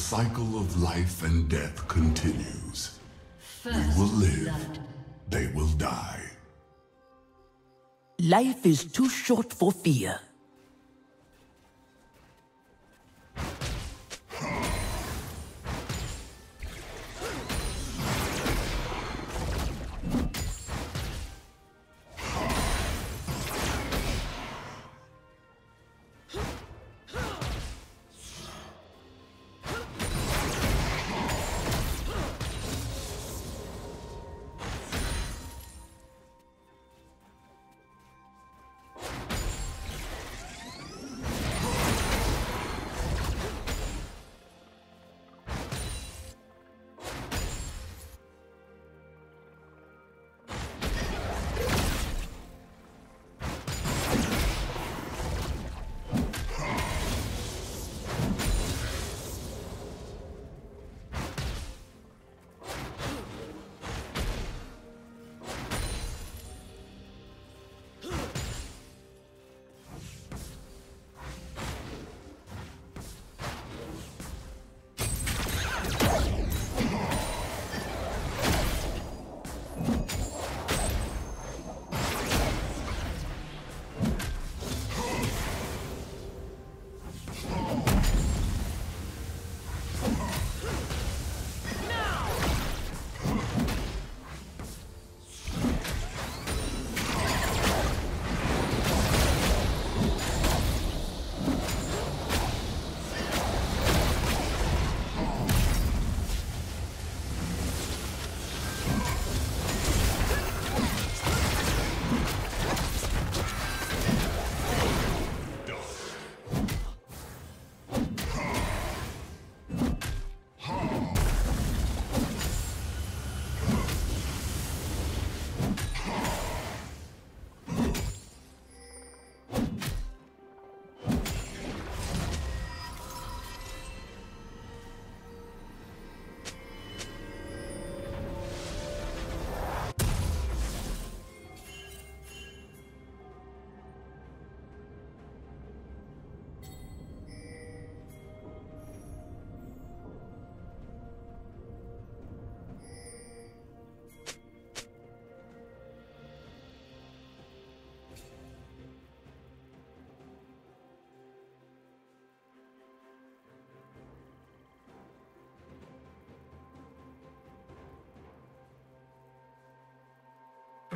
cycle of life and death continues. First we will live, they will die. Life is too short for fear.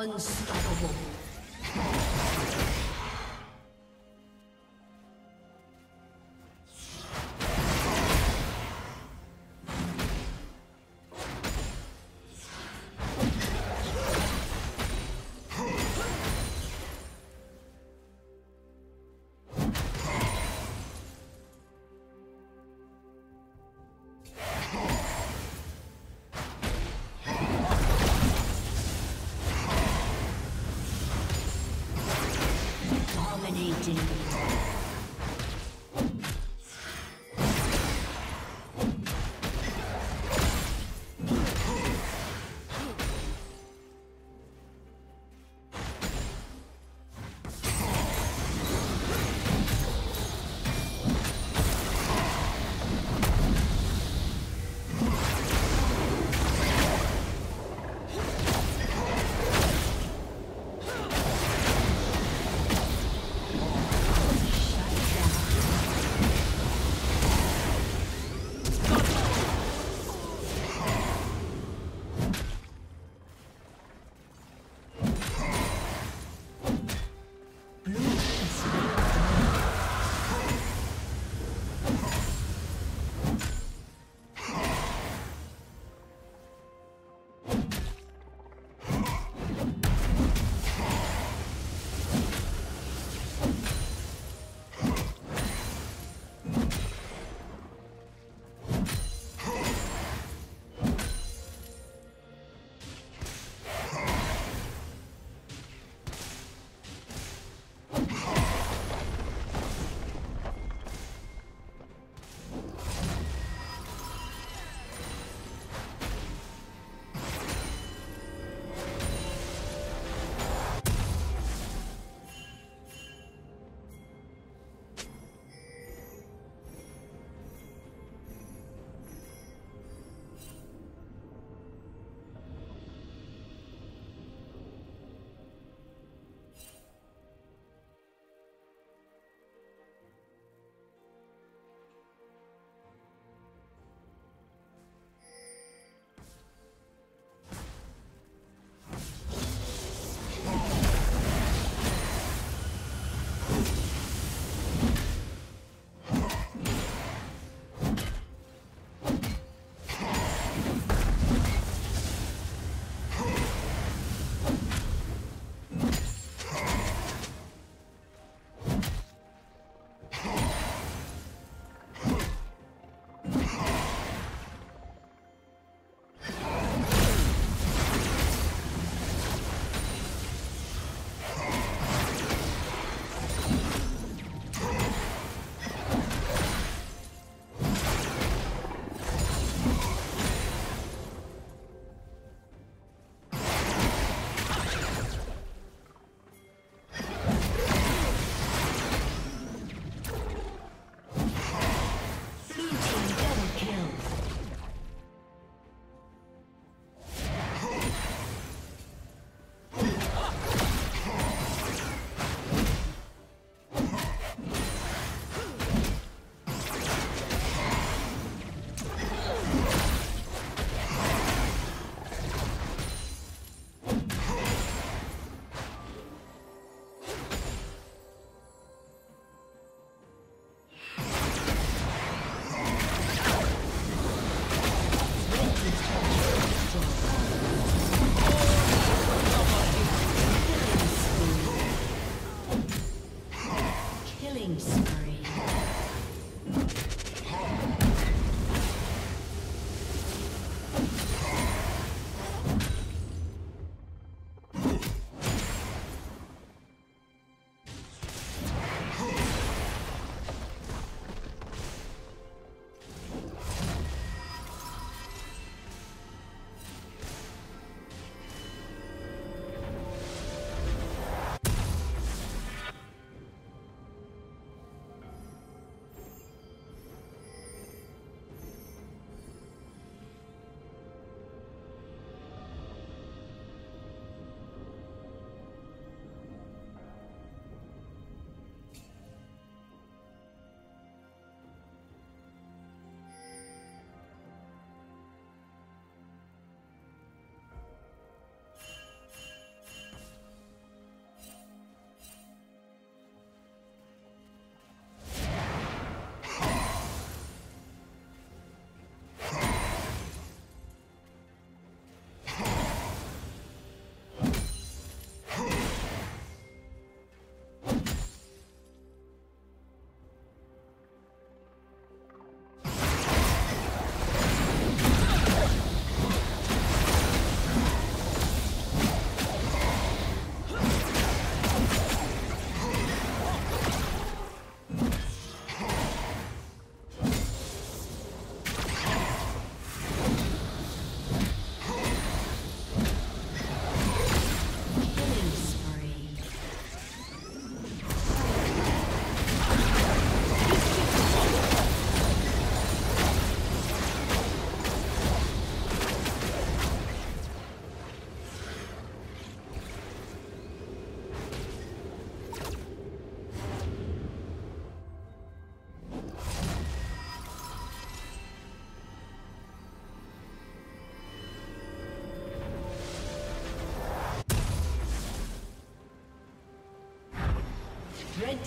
Unstoppable. Red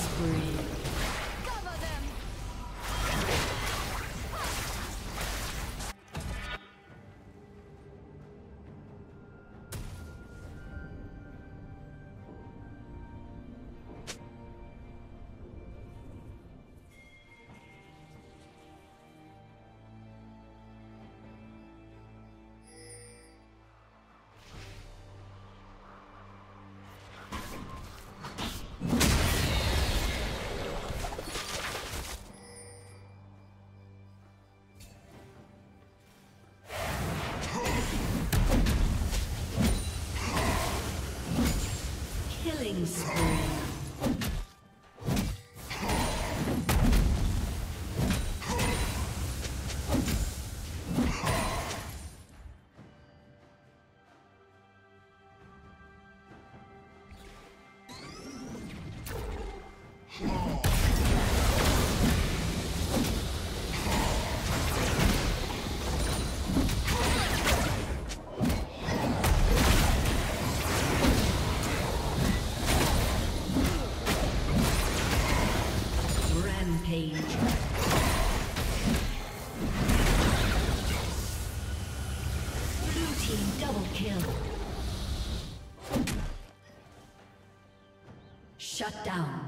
Spree. Shut down.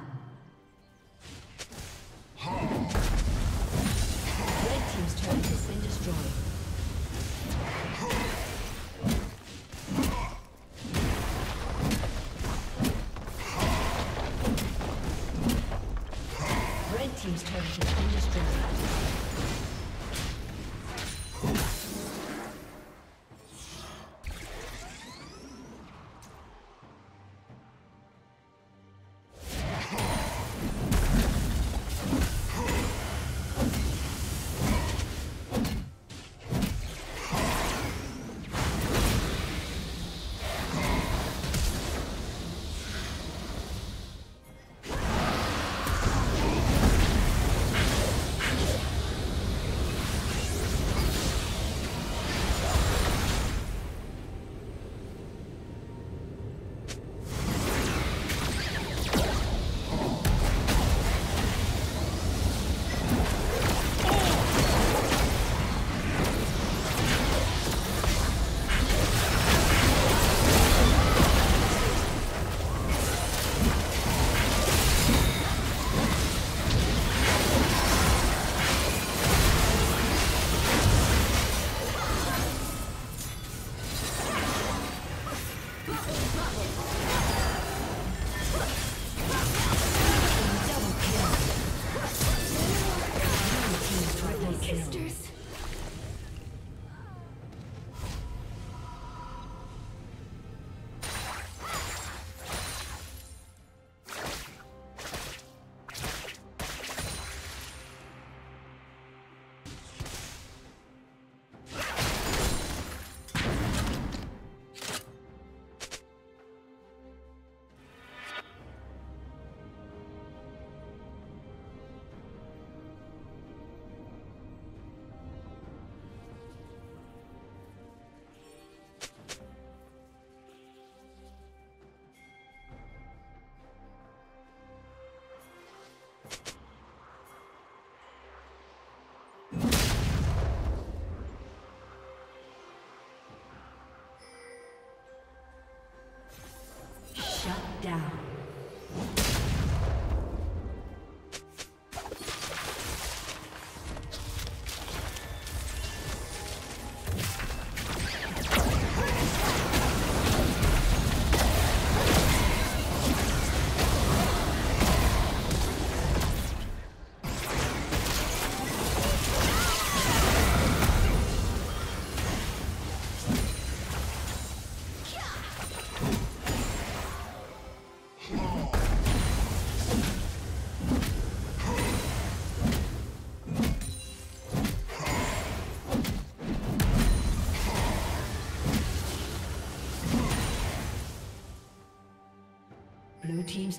Red Team's turret has been destroyed. down. Blue team's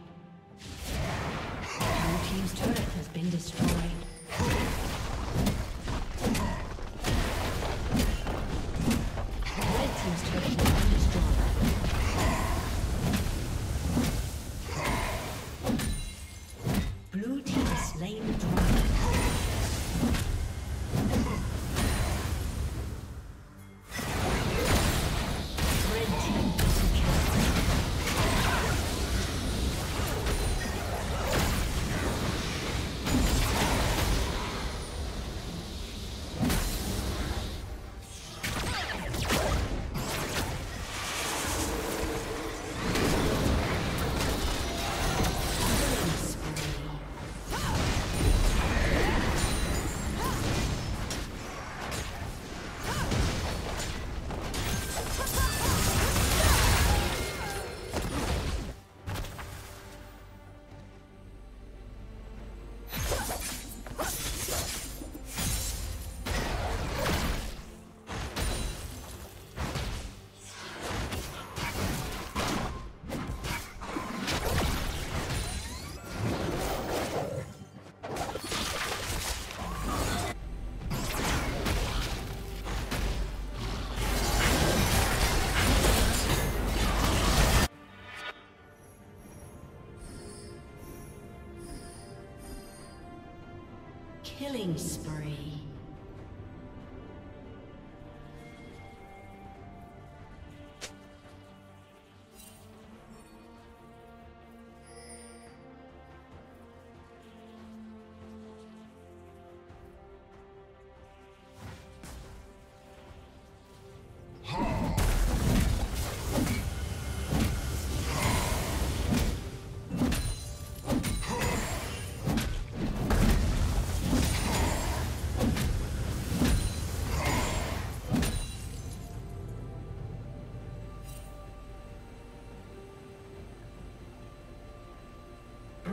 Blue team's turret has been destroyed. Killing spree.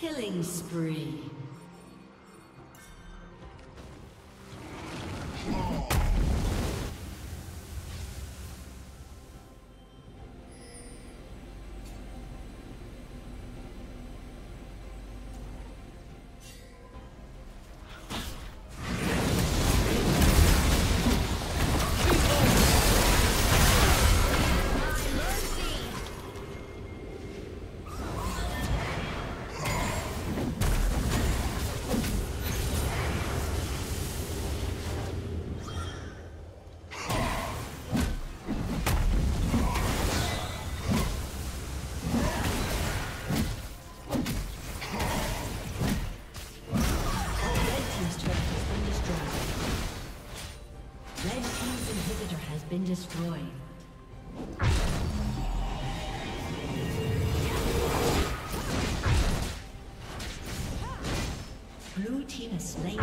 Killing spree. Destroyed. Blue team is slain.